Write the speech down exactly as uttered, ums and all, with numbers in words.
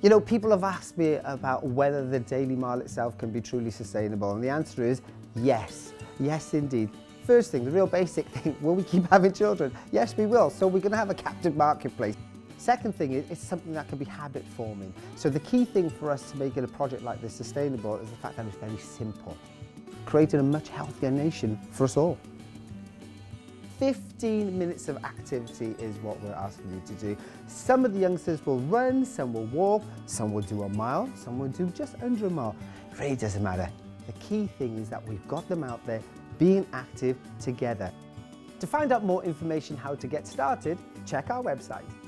You know, people have asked me about whether the Daily Mile itself can be truly sustainable, and the answer is yes. Yes, indeed. First thing, the real basic thing, will we keep having children? Yes, we will, so we're going to have a captive marketplace. Second thing is, it's something that can be habit forming. So the key thing for us to making a project like this sustainable is the fact that it's very simple. Creating a much healthier nation for us all. fifteen minutes of activity is what we're asking you to do. Some of the youngsters will run, some will walk, some will do a mile, some will do just under a mile. It really doesn't matter. The key thing is that we've got them out there being active together. To find out more information how to get started, check our website.